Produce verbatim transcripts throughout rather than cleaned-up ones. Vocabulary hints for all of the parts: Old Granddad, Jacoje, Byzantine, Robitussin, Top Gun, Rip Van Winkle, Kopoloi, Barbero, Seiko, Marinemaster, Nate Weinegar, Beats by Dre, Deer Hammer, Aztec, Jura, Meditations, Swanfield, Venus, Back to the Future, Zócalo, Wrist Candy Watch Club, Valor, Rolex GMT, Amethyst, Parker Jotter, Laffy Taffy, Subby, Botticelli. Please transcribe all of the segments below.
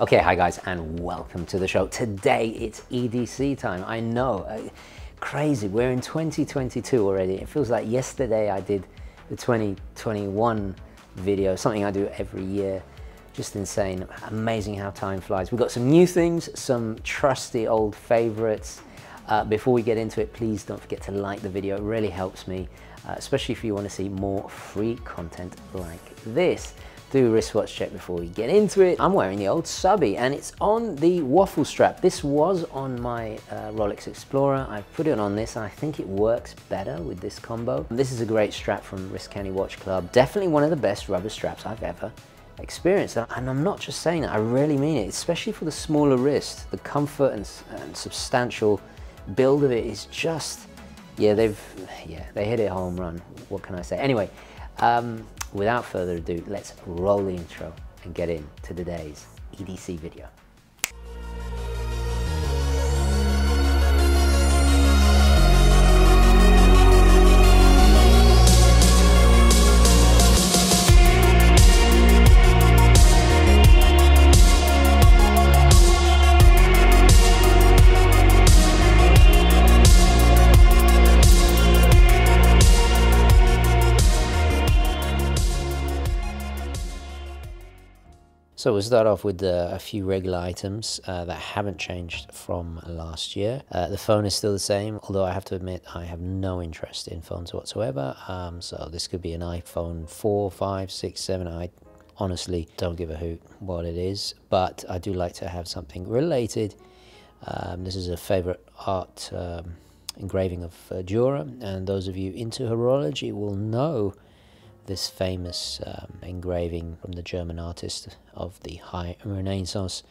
Okay, hi guys, and welcome to the show. Today it's E D C time. I know, uh, crazy. We're in twenty twenty-two already. It feels like yesterday I did the twenty twenty-one video, something I do every year. Just insane, amazing how time flies. We've got some new things, some trusty old favorites. Uh, before we get into it, please don't forget to like the video. It really helps me, uh, especially if you want to see more free content like this. Do a wristwatch check before we get into it. I'm wearing the old Subby and it's on the waffle strap. This was on my uh, Rolex Explorer. I put it on this and I think it works better with this combo. This is a great strap from Wrist Candy Watch Club. Definitely one of the best rubber straps I've ever experienced. And I'm not just saying that, I really mean it, especially for the smaller wrist. The comfort and, and substantial build of it is just, yeah, they've, yeah, they hit it home run. What can I say? Anyway, um, without further ado, let's roll the intro and get into today's E D C video. So we'll start off with uh, a few regular items uh, that haven't changed from last year. Uh, the phone is still the same, although I have to admit I have no interest in phones whatsoever. Um, so this could be an iPhone four, five, six, seven. I honestly don't give a hoot what it is, but I do like to have something related. Um, this is a favorite art um, engraving of uh, Jura, and those of you into horology will know this famous um, engraving from the German artist of the High Renaissance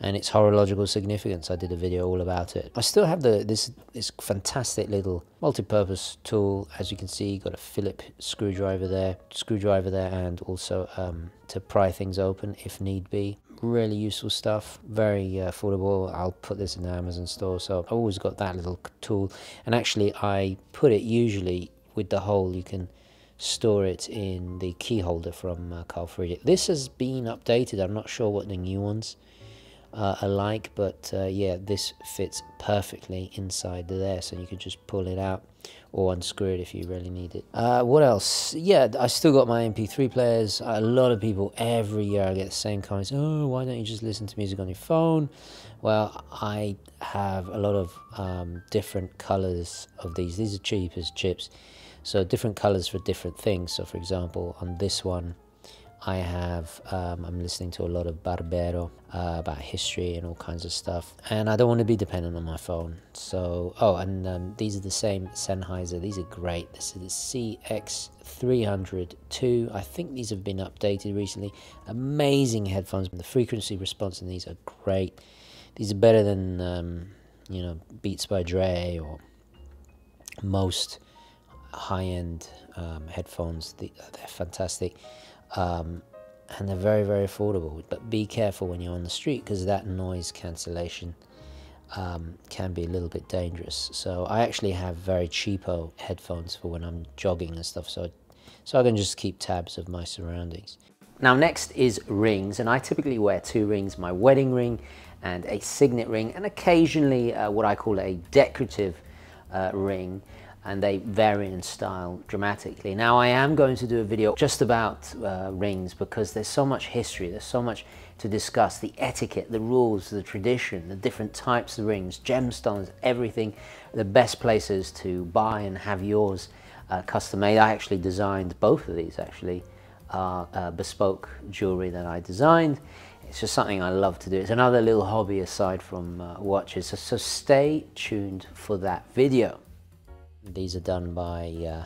and its horological significance. I did a video all about it. I still have the this this fantastic little multi-purpose tool. As you can see, got a Phillips screwdriver there, screwdriver there, and also um, to pry things open if need be. Really useful stuff, very uh, affordable. I'll put this in the Amazon store, so I've always got that little tool. And actually, I put it usually with the hole you can store it in the key holder from uh, Carl Friedrich. This has been updated. I'm not sure what the new ones uh, are like, but uh, yeah, this fits perfectly inside there, so you could just pull it out or unscrew it if you really need it. Uh, what else? Yeah, I still got my M P three players. A lot of people every year I get the same comments, oh, why don't you just listen to music on your phone? Well, I have a lot of um, different colors of these. These are cheap as chips. So different colors for different things. So for example, on this one, I have, um, I'm listening to a lot of Barbero uh, about history and all kinds of stuff. And I don't want to be dependent on my phone. So, oh, and um, these are the same Sennheiser. These are great. This is the C X three oh two. I think these have been updated recently. Amazing headphones. The frequency response in these are great. These are better than, um, you know, Beats by Dre or most high-end um, headphones. They're fantastic, um, and they're very very affordable, but be careful when you're on the street because that noise cancellation um, can be a little bit dangerous. So I actually have very cheapo headphones for when I'm jogging and stuff, so so I can just keep tabs of my surroundings. Now next is rings, and I typically wear two rings, my wedding ring and a signet ring, and occasionally uh, what I call a decorative uh, ring, and they vary in style dramatically. Now I am going to do a video just about uh, rings because there's so much history, there's so much to discuss, the etiquette, the rules, the tradition, the different types of rings, gemstones, everything, the best places to buy and have yours uh, custom made. I actually designed both of these actually, uh, uh, bespoke jewelry that I designed. It's just something I love to do. It's another little hobby aside from uh, watches, so, so stay tuned for that video. These are done by, uh,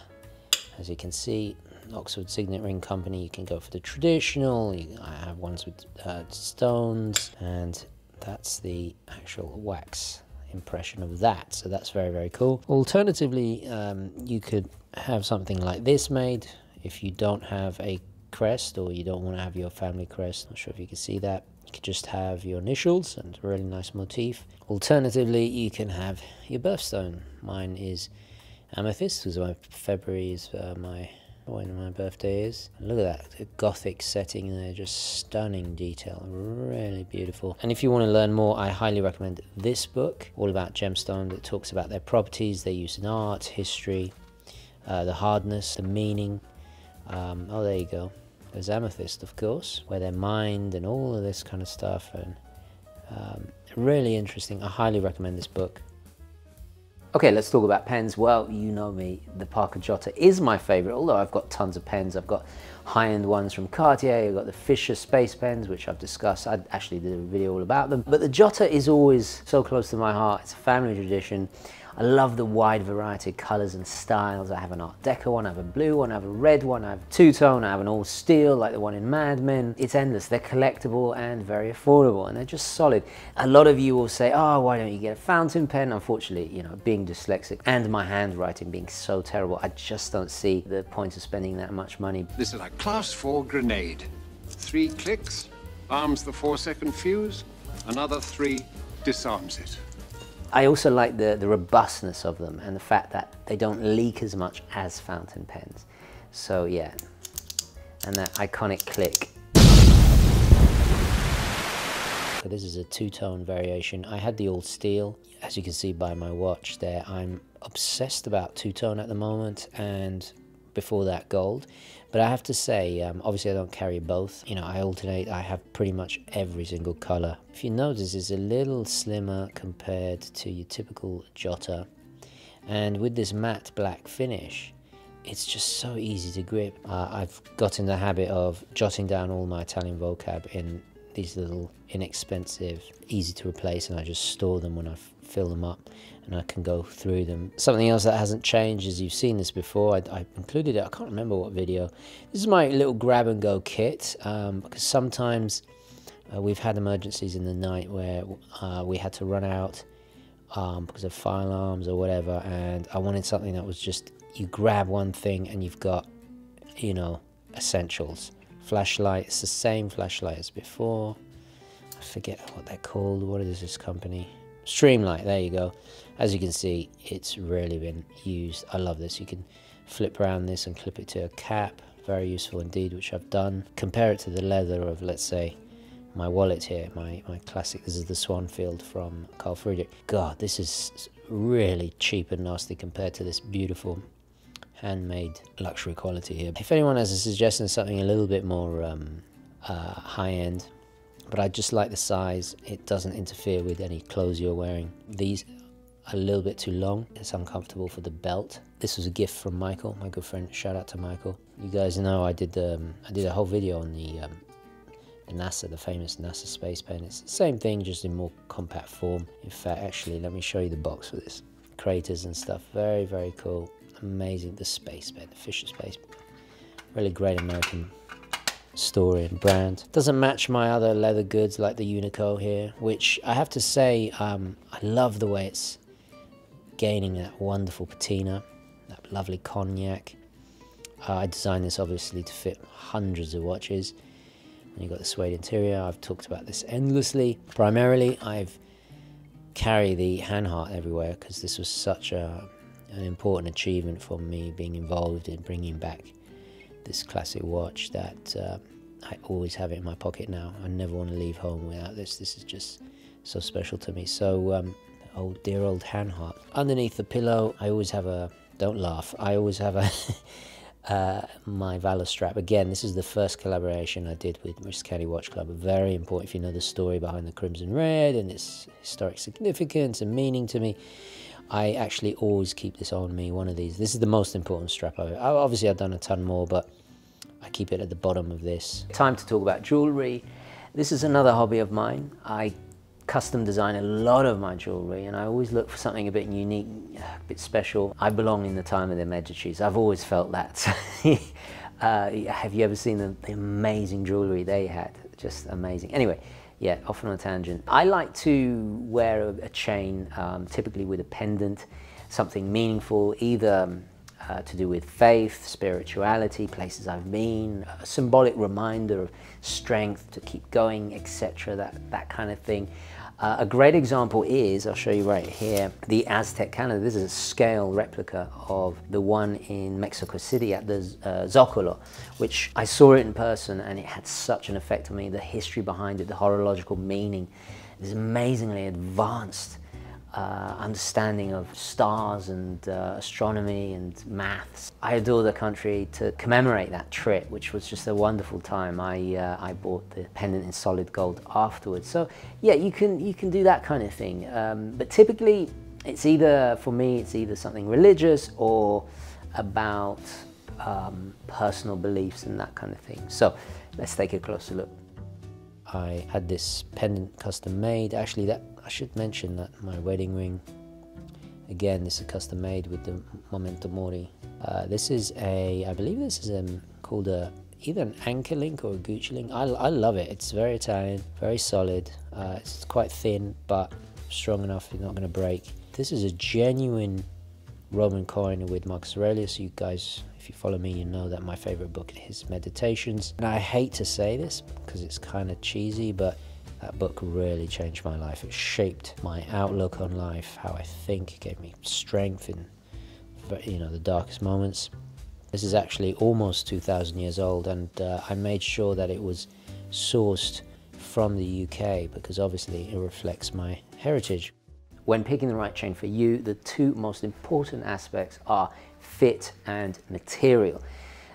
as you can see, Oxford Signet Ring Company. You can go for the traditional. You, I have ones with uh, stones, and that's the actual wax impression of that. So that's very, very cool. Alternatively, um, you could have something like this made if you don't have a crest or you don't want to have your family crest. Not sure if you can see that. You could just have your initials and a really nice motif. Alternatively, you can have your birthstone. Mine is Amethyst, because my February is uh, my when my birthday is. And look at that, the Gothic setting there, just stunning detail, really beautiful. And if you want to learn more, I highly recommend this book, all about gemstones. It talks about their properties, their use in art, history, uh, the hardness, the meaning. Um, oh, there you go. There's amethyst, of course, where they're mined and all of this kind of stuff. And um, really interesting. I highly recommend this book. Okay, let's talk about pens. Well, you know me, the Parker Jotter is my favorite, although I've got tons of pens. I've got high-end ones from Cartier, I've got the Fisher Space Pens, which I've discussed. I actually did a video all about them. But the Jotter is always so close to my heart. It's a family tradition. I love the wide variety of colors and styles. I have an Art Deco one, I have a blue one, I have a red one, I have a two-tone, I have an all steel like the one in Mad Men. It's endless. They're collectible and very affordable, and they're just solid. A lot of you will say, oh, why don't you get a fountain pen? Unfortunately, you know, being dyslexic and my handwriting being so terrible, I just don't see the point of spending that much money. This is a class four grenade. Three clicks, arms the four second fuse, another three disarms it. I also like the, the robustness of them and the fact that they don't leak as much as fountain pens. So yeah, and that iconic click. So this is a two-tone variation. I had the all steel. As you can see by my watch there, I'm obsessed about two-tone at the moment, and before that gold. But I have to say, um, obviously I don't carry both. You know, I alternate, I have pretty much every single color. If you notice, it's a little slimmer compared to your typical Jotter. And with this matte black finish, it's just so easy to grip. Uh, I've got in the habit of jotting down all my Italian vocab in these little inexpensive, easy to replace, and I just store them when I fill them up and I can go through them. Something else that hasn't changed is, you've seen this before, I, I included it, I can't remember what video. This is my little grab and go kit, um, because sometimes uh, we've had emergencies in the night where uh, we had to run out um, because of fire alarms or whatever, and I wanted something that was just, you grab one thing and you've got, you know, essentials. Flashlight, it's the same flashlight as before. I forget what they're called, what is this company? Streamlight, there you go. As you can see, it's really been used. I love this. You can flip around this and clip it to a cap. Very useful indeed, which I've done. Compare it to the leather of, let's say, my wallet here, my, my classic. This is the Swanfield from Carl Friedrich. God, this is really cheap and nasty compared to this beautiful handmade luxury quality here. If anyone has a suggestion of something a little bit more um, uh, high-end, but I just like the size. It doesn't interfere with any clothes you're wearing. These are a little bit too long. It's uncomfortable for the belt. This was a gift from Michael, my good friend. Shout out to Michael. You guys know I did um, I did a whole video on the, um, the NASA, the famous NASA space pen. It's the same thing, just in more compact form. In fact, actually, let me show you the box for this. Craters and stuff. Very, very cool. Amazing. The space pen, the Fisher space pen. Really great American story and brand. Doesn't match my other leather goods like the Unico here, which I have to say, um, I love the way it's gaining that wonderful patina, that lovely cognac. Uh, I designed this obviously to fit hundreds of watches. And you've got the suede interior. I've talked about this endlessly. Primarily, I've carry the Hanhart everywhere because this was such a, an important achievement for me, being involved in bringing back this classic watch, that uh, I always have it in my pocket now. I never want to leave home without this. This is just so special to me. So, um, oh, dear old Hanhart. Underneath the pillow, I always have a, don't laugh, I always have a, uh, my Valor strap. Again, this is the first collaboration I did with Wrist Candy Watch Club. Very important, if you know the story behind the Crimson Red and its historic significance and meaning to me. I actually always keep this on me, one of these. This is the most important strap I've, obviously I've done a ton more, but I keep it at the bottom of this. Time to talk about jewelry. This is another hobby of mine. I custom design a lot of my jewelry, and I always look for something a bit unique, a bit special. I belong in the time of the Medicis. I've always felt that. uh, have you ever seen the, the amazing jewelry they had? Just amazing. Anyway. Yeah, off on a tangent. I like to wear a, a chain, um, typically with a pendant, something meaningful, either uh, to do with faith, spirituality, places I've been, a symbolic reminder of strength to keep going, et cetera, that, that kind of thing. Uh, a great example is, I'll show you right here, the Aztec calendar. This is a scale replica of the one in Mexico City at the uh, Zócalo, which I saw it in person and it had such an effect on me. The history behind it, the horological meaning, this amazingly advanced uh, understanding of stars and uh, astronomy and maths. I adore the country. To commemorate that trip, which was just a wonderful time, I, uh, I bought the pendant in solid gold afterwards. So yeah, you can, you can do that kind of thing. Um, but typically it's either, for me, it's either something religious or about um, personal beliefs and that kind of thing. So let's take a closer look. I had this pendant custom made. Actually, that I should mention that my wedding ring, again, this is custom made with the Memento Mori. Uh, this is a, I believe this is um, called a, either an anchor link or a Gucci link. I, I love it. It's very Italian, very solid. Uh, it's quite thin, but strong enough, it's not going to break. This is a genuine Roman coin with Marcus Aurelius. You guys, if you follow me, you know that my favorite book is Meditations. And I hate to say this because it's kind of cheesy, but that book really changed my life. It shaped my outlook on life, how I think. It gave me strength in, you know, the darkest moments. This is actually almost two thousand years old, and uh, I made sure that it was sourced from the U K because obviously it reflects my heritage. When picking the right chain for you, the two most important aspects are fit and material.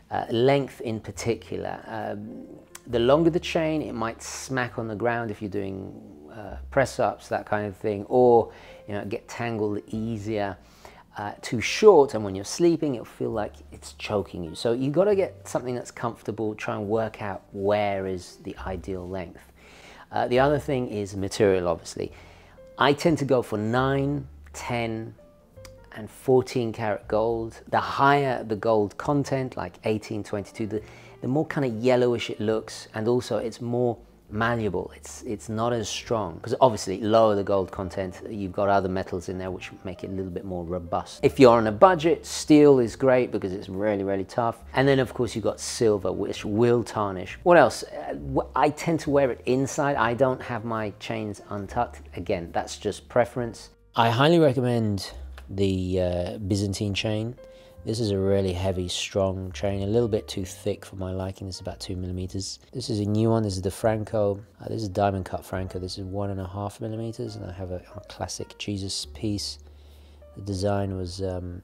Uh, length in particular. Um, the longer the chain, it might smack on the ground if you're doing uh, press-ups, that kind of thing, or you know, get tangled easier. Uh, too short, and when you're sleeping, it'll feel like it's choking you. So you've got to get something that's comfortable, try and work out where is the ideal length. Uh, the other thing is material, obviously. I tend to go for nine, ten, and fourteen karat gold. The higher the gold content, like eighteen, twenty-two, the, the more kind of yellowish it looks, and also it's more malleable. It's, it's not as strong, because obviously lower the gold content, you've got other metals in there which make it a little bit more robust. If you're on a budget, steel is great because it's really, really tough. And then of course you've got silver, which will tarnish. What else? I tend to wear it inside. I don't have my chains untucked. Again, that's just preference. I highly recommend the uh, Byzantine chain. This is a really heavy, strong chain, a little bit too thick for my liking. It's about two millimeters. This is a new one. This is the Franco. Uh, this is a diamond cut Franco. This is one and a half millimeters, and I have a, a classic Jesus piece. The design was um,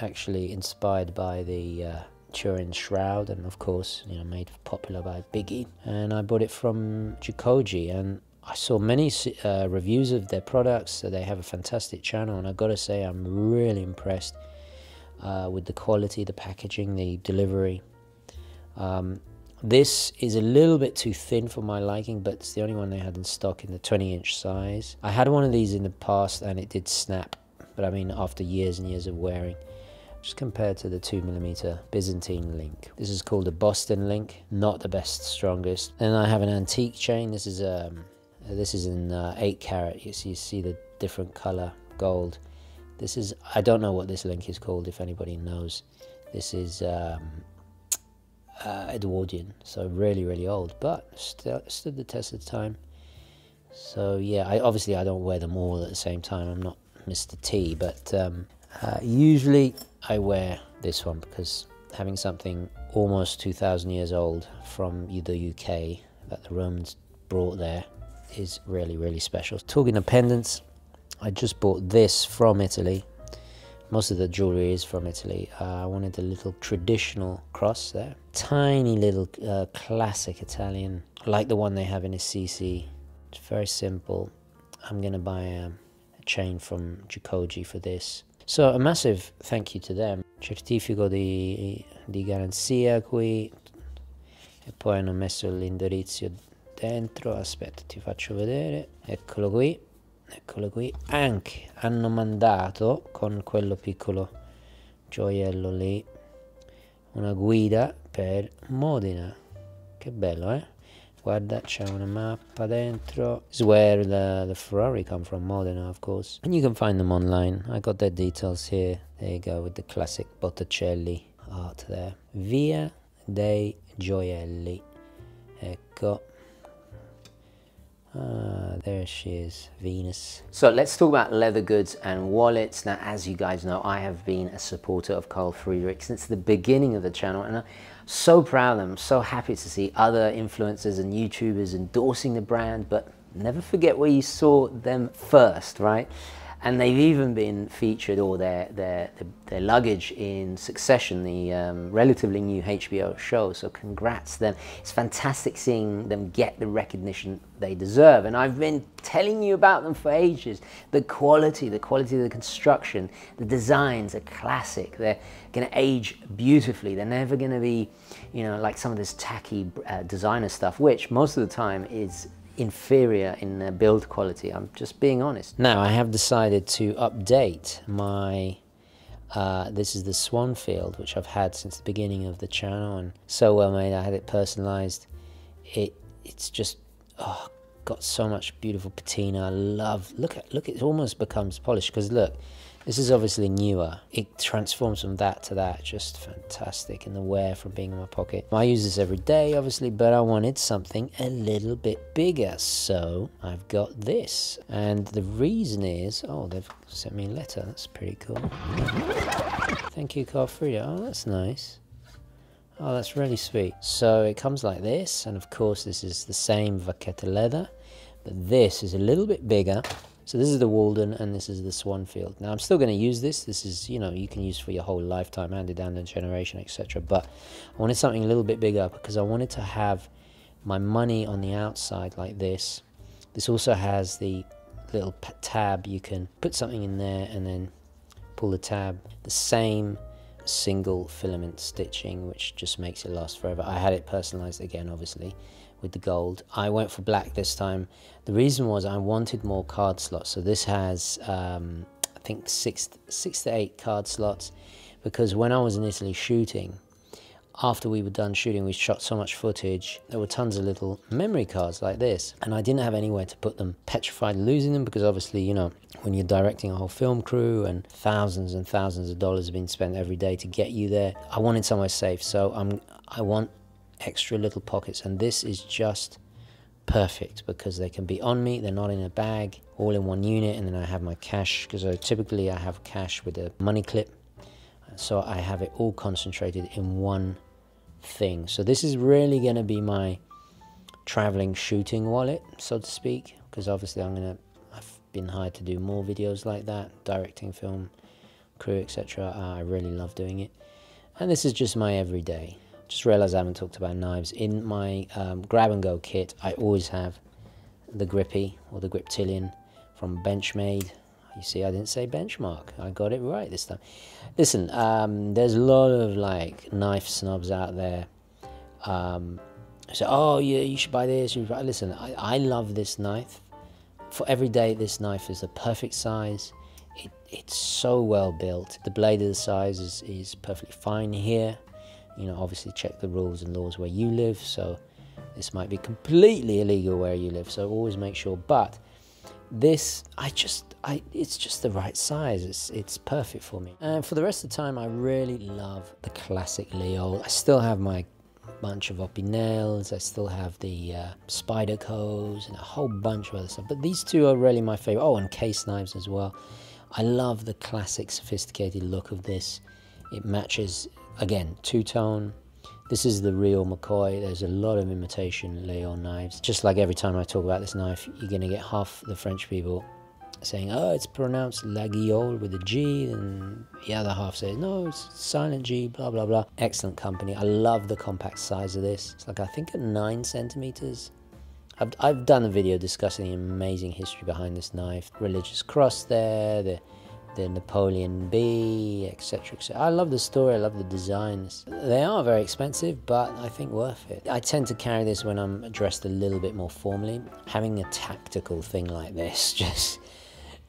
actually inspired by the uh, Turin Shroud, and of course, you know, made popular by Biggie. And I bought it from Jacoje, and I saw many uh, reviews of their products. So they have a fantastic channel, and I've got to say, I'm really impressed uh, with the quality, the packaging, the delivery. Um, this is a little bit too thin for my liking, but it's the only one they had in stock in the twenty inch size. I had one of these in the past and it did snap, but I mean, after years and years of wearing, just compared to the two millimeter Byzantine link. This is called a Boston Link, not the best, strongest. And I have an antique chain. This is a, um, This is in uh, eight karat. You see, you see the different color gold. This is, I don't know what this link is called, if anybody knows. This is um, uh, Edwardian, so really, really old, but st stood the test of time. So yeah, I, obviously I don't wear them all at the same time. I'm not Mister T, but um, uh, usually I wear this one because having something almost two thousand years old from the U K that the Romans brought there is really, really special. Talking of pendants, I just bought this from Italy. Most of the jewelry is from Italy. Uh, I wanted a little traditional cross there. Tiny little uh, classic Italian, like the one they have in Assisi. It's very simple. I'm gonna buy a, a chain from Jacoje for this. So a massive thank you to them. Certifico di, di garanzia qui. E poi hanno messo l'indirizzo dentro, aspetta ti faccio vedere, eccolo qui, eccolo qui, anche hanno mandato con quello piccolo gioiello lì una guida per Modena. Che bello, eh, guarda, c'è una mappa dentro. This is where the, the Ferrari come from, Modena of course, and you can find them online. I got their details here. There you go, with the classic Botticelli art there. Via dei Gioielli, ecco. Ah, there she is, Venus. So let's talk about leather goods and wallets. Now, as you guys know, I have been a supporter of Carl Friedrich since the beginning of the channel, and I'm so proud of them. I'm so happy to see other influencers and YouTubers endorsing the brand, but never forget where you saw them first, right? And they've even been featured, or their, their, their luggage, in Succession, the um, relatively new H B O show. So congrats them. It's fantastic seeing them get the recognition they deserve. And I've been telling you about them for ages. The quality, the quality of the construction, the designs are classic. They're going to age beautifully. They're never going to be, you know, like some of this tacky uh, designer stuff, which most of the time is inferior in their build quality. I'm just being honest. Now I have decided to update my uh, this is the Swanfield, which I've had since the beginning of the channel, and so well made. I had it personalized. It it's just, oh, got so much beautiful patina. I love, look at look it almost becomes polished, because look, this is obviously newer. It transforms from that to that, just fantastic. And the wear from being in my pocket. I use this every day, obviously, but I wanted something a little bit bigger. So I've got this. And the reason is, oh, they've sent me a letter. That's pretty cool. Thank you, Carl Friedrich. Oh, that's nice. Oh, that's really sweet. So it comes like this. And of course, this is the same vaqueta leather, but this is a little bit bigger. So this is the Walden and this is the Swanfield. Now I'm still going to use this. This is, you know, you can use for your whole lifetime, handed down to generation, et cetera. But I wanted something a little bit bigger because I wanted to have my money on the outside like this. This also has the little tab. You can put something in there and then pull the tab. The same single filament stitching, which just makes it last forever. I had it personalized again, obviously, with the gold. I went for black this time. The reason was I wanted more card slots. So this has, um, I think, six, six to eight card slots, because when I was in Italy shooting, after we were done shooting, we shot so much footage, there were tons of little memory cards like this, and I didn't have anywhere to put them. Petrified losing them, because obviously, you know, when you're directing a whole film crew and thousands and thousands of dollars have been spent every day to get you there, I wanted somewhere safe. So I'm, I want extra little pockets, and this is just perfect because they can be on me, they're not in a bag, all in one unit. And then I have my cash, because I typically I have cash with a money clip, so I have it all concentrated in one thing. So this is really going to be my traveling shooting wallet, so to speak, because obviously I'm gonna, I've been hired to do more videos like that, directing film crew, etc. I really love doing it, and this is just my everyday. Just realized I haven't talked about knives. In my um, grab and go kit, I always have the Grippy or the Griptilian from Benchmade. You see, I didn't say Benchmark. I got it right this time. Listen, um, there's a lot of like knife snobs out there. Um, so, oh yeah, you should buy this. You should buy. Listen, I, I love this knife. For every day, this knife is the perfect size. It, it's so well built. The blade of the size is, is perfectly fine here. You know, obviously check the rules and laws where you live, so this might be completely illegal where you live, so always make sure. But this, I just, I, it's just the right size. It's, it's perfect for me. And for the rest of the time, I really love the classic Laguiole. I still have my bunch of Oppie nails. I still have the uh, spider codes and a whole bunch of other stuff. But these two are really my favorite. Oh, and case knives as well. I love the classic sophisticated look of this. It matches, again, two-tone. This is the real McCoy. There's a lot of imitation Laguiole knives. Just like every time I talk about this knife, you're going to get half the French people saying, oh, it's pronounced Laguiole with a G, and the other half says, no, it's silent G, blah, blah, blah. Excellent company. I love the compact size of this. It's like, I think, at nine centimeters. I've, I've done a video discussing the amazing history behind this knife. Religious cross there, the the Napoleon B, et cetera, et cetera. I love the story, I love the designs. They are very expensive, but I think worth it. I tend to carry this when I'm dressed a little bit more formally. Having a tactical thing like this just,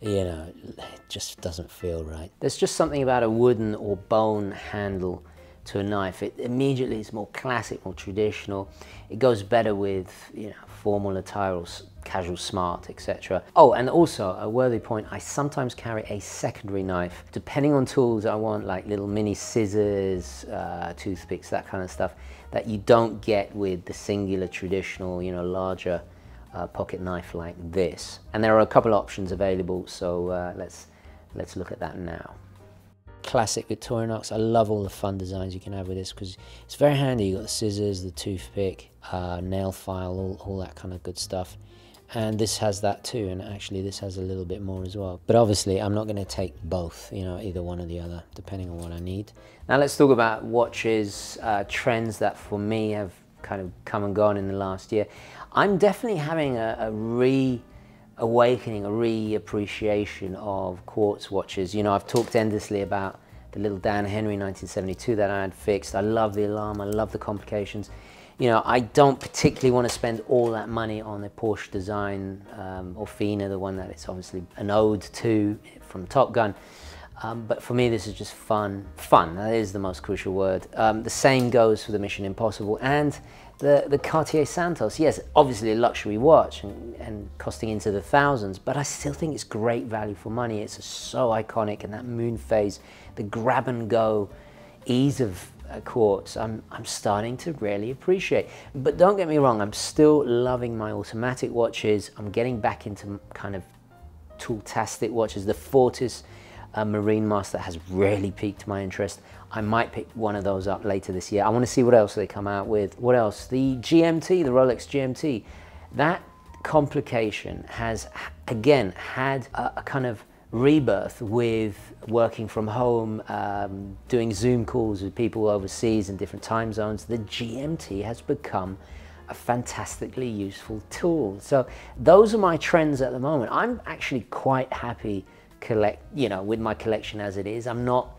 you know, it just doesn't feel right. There's just something about a wooden or bone handle to a knife. It immediately is more classic, more traditional. It goes better with, you know, formal attire or casual smart, et cetera. Oh, and also a worthy point, I sometimes carry a secondary knife, depending on tools I want, like little mini scissors, uh, toothpicks, that kind of stuff, that you don't get with the singular traditional, you know, larger uh, pocket knife like this. And there are a couple options available, so uh, let's, let's look at that now. Classic Victorinox. I love all the fun designs you can have with this because it's very handy. You've got the scissors, the toothpick, uh, nail file, all, all that kind of good stuff. And this has that too, and actually this has a little bit more as well. But obviously I'm not going to take both, you know, either one or the other, depending on what I need. Now let's talk about watches, uh, trends that for me have kind of come and gone in the last year. I'm definitely having a, a re-awakening, a re-appreciation of quartz watches. You know, I've talked endlessly about the little Dan Henry nineteen seventy-two that I had fixed. I love the alarm, I love the complications. You know, I don't particularly want to spend all that money on a Porsche design um, Orfina, the one that it's obviously an ode to from Top Gun. Um, but for me, this is just fun. Fun, that is the most crucial word. Um, the same goes for the Mission Impossible and the, the Cartier Santos. Yes, obviously a luxury watch and, and costing into the thousands, but I still think it's great value for money. It's so iconic, and that moon phase, the grab and go ease of quartz, I'm, I'm starting to really appreciate. But don't get me wrong, I'm still loving my automatic watches. I'm getting back into kind of tool-tastic watches. The Fortis uh, Marine Master has really piqued my interest. I might pick one of those up later this year. I want to see what else they come out with. What else? The G M T, the Rolex G M T. That complication has, again, had a, a kind of rebirth with working from home, um, doing Zoom calls with people overseas in different time zones. The G M T has become a fantastically useful tool. So those are my trends at the moment. I'm actually quite happy collect, you know, with my collection as it is. I'm not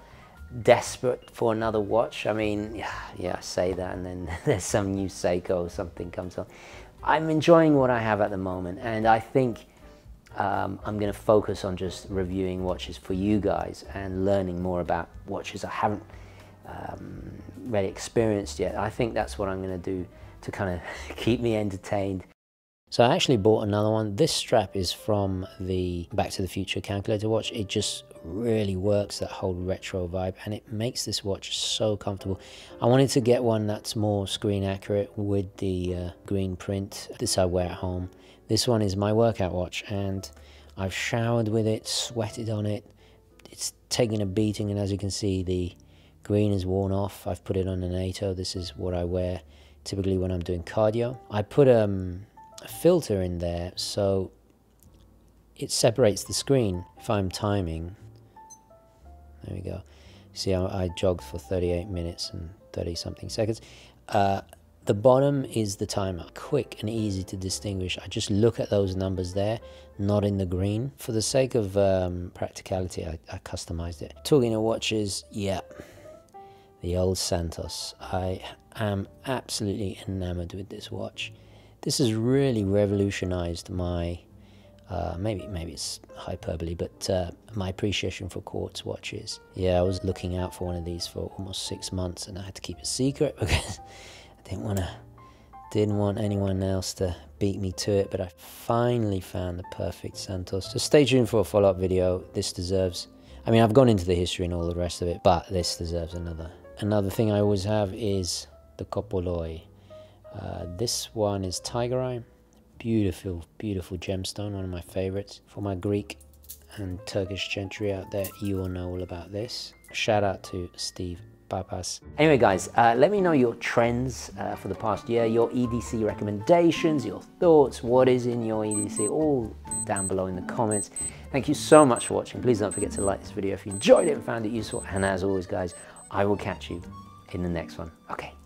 desperate for another watch. I mean, yeah, yeah I say that and then there's some new Seiko or something comes on. I'm enjoying what I have at the moment, and I think Um, I'm going to focus on just reviewing watches for you guys and learning more about watches I haven't um, really experienced yet. I think that's what I'm going to do to kind of keep me entertained. So I actually bought another one. This strap is from the Back to the Future calculator watch. It just really works, that whole retro vibe, and it makes this watch so comfortable. I wanted to get one that's more screen accurate with the uh, green print. This I wear at home. This one is my workout watch, and I've showered with it, sweated on it. It's taken a beating, and as you can see, the green is worn off. I've put it on an eight oh. This is what I wear typically when I'm doing cardio. I put um, a filter in there, so it separates the screen if I'm timing. There we go. See, I, I jogged for thirty-eight minutes and thirty something seconds. Uh, The bottom is the timer, quick and easy to distinguish. I just look at those numbers there, not in the green. For the sake of um, practicality, I, I customized it. Talking of watches, yeah, the old Santos. I am absolutely enamored with this watch. This has really revolutionized my, uh, maybe, maybe it's hyperbole, but uh, my appreciation for quartz watches. Yeah, I was looking out for one of these for almost six months and I had to keep it secret because Didn't want to, didn't want anyone else to beat me to it, but I finally found the perfect Santos. So stay tuned for a follow-up video. This deserves, I mean, I've gone into the history and all the rest of it, but this deserves another. Another thing I always have is the Kopoloi. Uh, this one is Tiger Eye. Beautiful, beautiful gemstone, one of my favorites. For my Greek and Turkish gentry out there, you all know all about this. Shout out to Steve Papas. Anyway guys, uh, let me know your trends uh, for the past year, your E D C recommendations, your thoughts, what is in your E D C, all down below in the comments. Thank you so much for watching. Please don't forget to like this video if you enjoyed it and found it useful. And as always guys, I will catch you in the next one. Okay.